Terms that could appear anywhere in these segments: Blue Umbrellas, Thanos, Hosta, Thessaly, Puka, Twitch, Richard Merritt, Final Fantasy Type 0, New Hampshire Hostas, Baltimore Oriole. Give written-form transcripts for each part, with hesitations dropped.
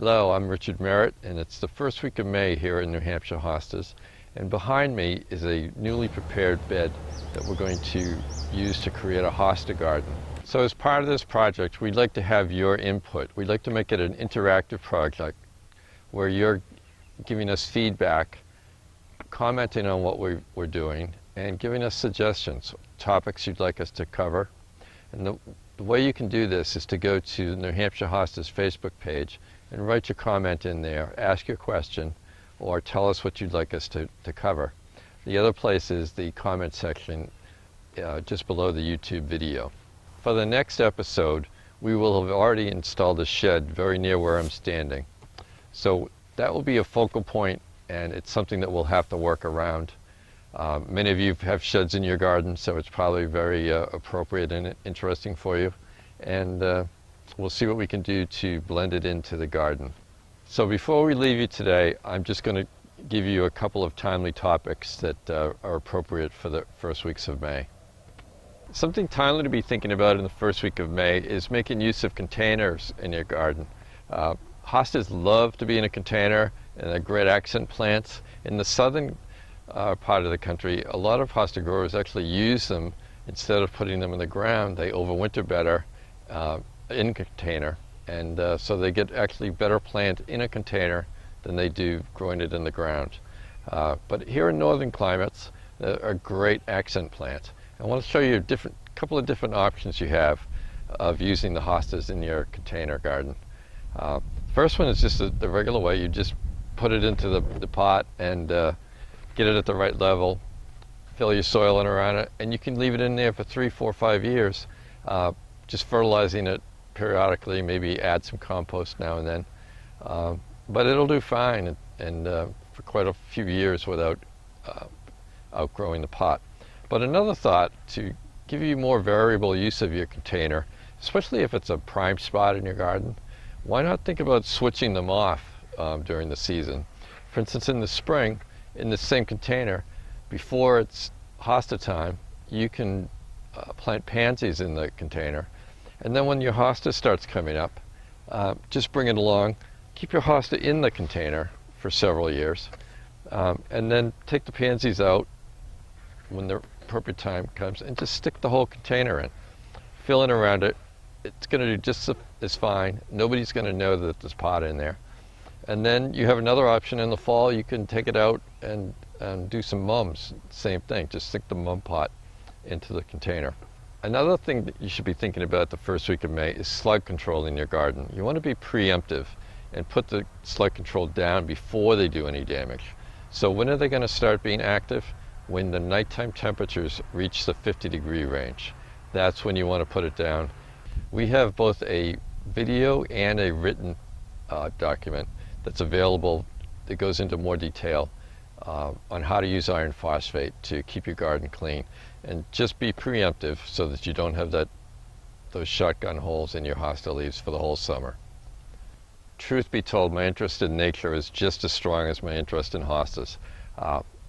Hello, I'm Richard Merritt, and it's the first week of May here in New Hampshire Hostas, and behind me is a newly prepared bed that we're going to use to create a hosta garden. So as part of this project, we'd like to have your input. We'd like to make it an interactive project where you're giving us feedback, commenting on what we're doing, and giving us suggestions, topics you'd like us to cover. And the way you can do this is to go to New Hampshire Hostas Facebook page and write your comment in there, ask your question, or tell us what you'd like us to cover. The other place is the comment section just below the YouTube video. For the next episode, we will have already installed a shed very near where I'm standing. So that will be a focal point, and it's something that we'll have to work around. Many of you have sheds in your garden, so it's probably very appropriate and interesting for you. And we'll see what we can do to blend it into the garden. So before we leave you today, I'm just going to give you a couple of timely topics that are appropriate for the first weeks of May. Something timely to be thinking about in the first week of May is making use of containers in your garden. Hostas love to be in a container, and they're great accent plants. In the southern part of the country, a lot of hosta growers actually use them. Instead of putting them in the ground, they overwinter better in container, and so they get actually better plant in a container than they do growing it in the ground. But here in northern climates, there are great accent plants. I want to show you a couple of different options you have of using the hostas in your container garden. First one is just the regular way. You just put it into the pot and get it at the right level, fill your soil in around it, and you can leave it in there for 3, 4, 5 years, just fertilizing it periodically, maybe add some compost now and then. But it'll do fine and for quite a few years without outgrowing the pot. But another thought to give you more variable use of your container, especially if it's a prime spot in your garden, why not think about switching them off during the season? For instance, in the spring, in the same container, before it's hosta time, you can plant pansies in the container. And then when your hosta starts coming up, just bring it along, keep your hosta in the container for several years, and then take the pansies out when the appropriate time comes and just stick the whole container in. Fill in around it. It's going to do just as fine. Nobody's going to know that there's pot in there. And then you have another option in the fall. You can take it out and do some mums. Same thing, just stick the mum pot into the container. Another thing that you should be thinking about the first week of May is slug control in your garden. You want to be preemptive and put the slug control down before they do any damage. So when are they going to start being active? When the nighttime temperatures reach the 50-degree range. That's when you want to put it down. We have both a video and a written document that's available that goes into more detail on how to use iron phosphate to keep your garden clean. And just be preemptive so that you don't have those shotgun holes in your hosta leaves for the whole summer. Truth be told, my interest in nature is just as strong as my interest in hostas.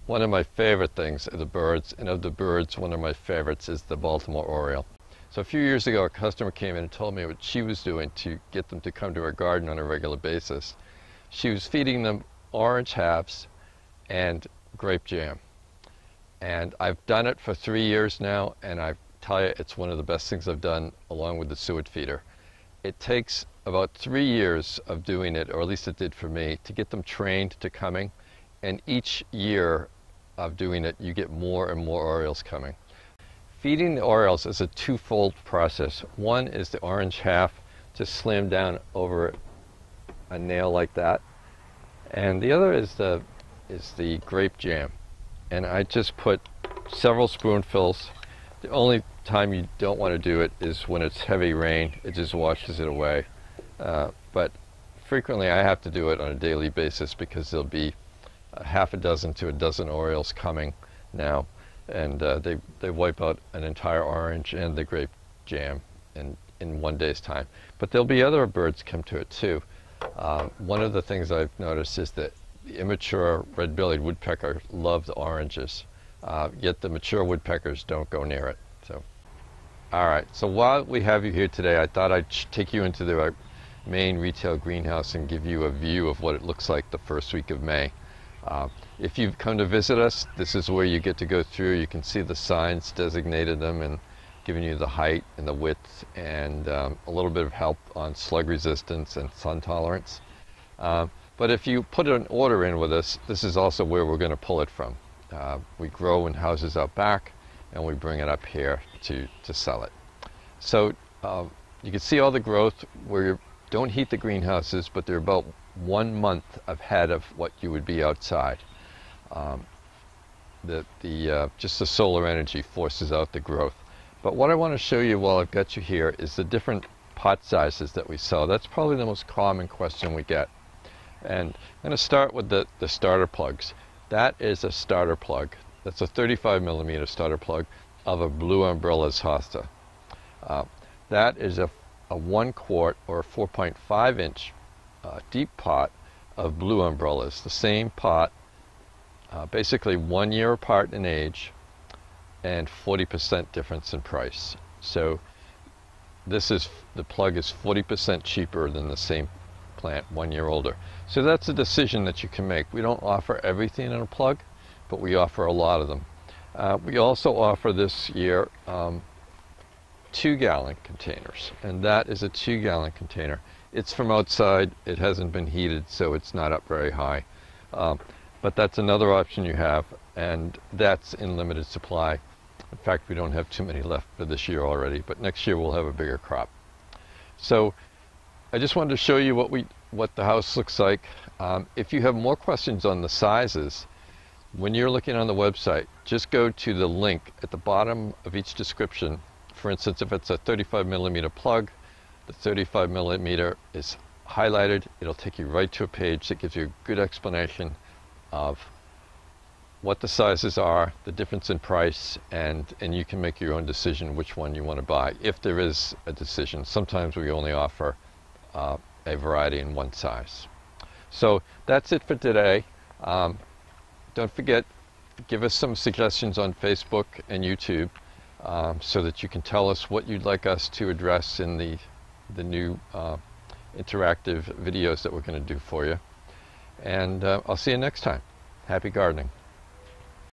One of my favorite things are the birds, and of the birds, one of my favorites is the Baltimore Oriole. So a few years ago, a customer came in and told me what she was doing to get them to come to her garden on a regular basis. She was feeding them orange halves and grape jam. And I've done it for 3 years now, and I tell you, it's one of the best things I've done, along with the suet feeder. It takes about 3 years of doing it, or at least it did for me, to get them trained to coming. And each year of doing it, you get more and more Orioles coming. Feeding the Orioles is a twofold process. One is the orange half, just slammed down over a nail like that, and the other is the grape jam. And I just put several spoonfuls. The only time you don't want to do it is when it's heavy rain. It just washes it away. But frequently I have to do it on a daily basis because there'll be half a dozen to a dozen Orioles coming now, and they wipe out an entire orange and the grape jam in one day's time. But there'll be other birds come to it too. One of the things I've noticed is that the immature red-bellied woodpecker love the oranges, yet the mature woodpeckers don't go near it. So, all right, so while we have you here today, I thought I'd take you into the main retail greenhouse and give you a view of what it looks like the first week of May. If you've come to visit us, this is where you get to go through. You can see the signs designated them and giving you the height and the width and a little bit of help on slug resistance and sun tolerance. But if you put an order in with us, this is also where we're going to pull it from. We grow in houses out back and we bring it up here to sell it. So you can see all the growth. We don't heat the greenhouses, but they're about 1 month ahead of what you would be outside. Just the solar energy forces out the growth. But what I want to show you while I've got you here is the different pot sizes that we sell. That's probably the most common question we get. And I'm going to start with the starter plugs. That is a starter plug. That's a 35 millimeter starter plug of a Blue Umbrellas hosta. That is a 1 quart or 4.5 inch deep pot of Blue Umbrellas. The same pot, basically 1 year apart in age, and 40% difference in price. So this is, the plug is 40% cheaper than the same plant 1 year older. So that's a decision that you can make. We don't offer everything in a plug, but we offer a lot of them. We also offer this year 2 gallon containers, and that is a 2 gallon container. It's from outside, it hasn't been heated, so it's not up very high. But that's another option you have, and that's in limited supply. In fact, we don't have too many left for this year already, but next year we'll have a bigger crop. So I just wanted to show you what the house looks like. If you have more questions on the sizes, when you're looking on the website, just go to the link at the bottom of each description. For instance, if it's a 35 millimeter plug, the 35 millimeter is highlighted. It'll take you right to a page that gives you a good explanation of what the sizes are, the difference in price, and you can make your own decision which one you want to buy, if there is a decision. Sometimes we only offer a variety in one size. So that's it for today. Don't forget, give us some suggestions on Facebook and YouTube so that you can tell us what you'd like us to address in the new interactive videos that we're going to do for you. And I'll see you next time. Happy gardening.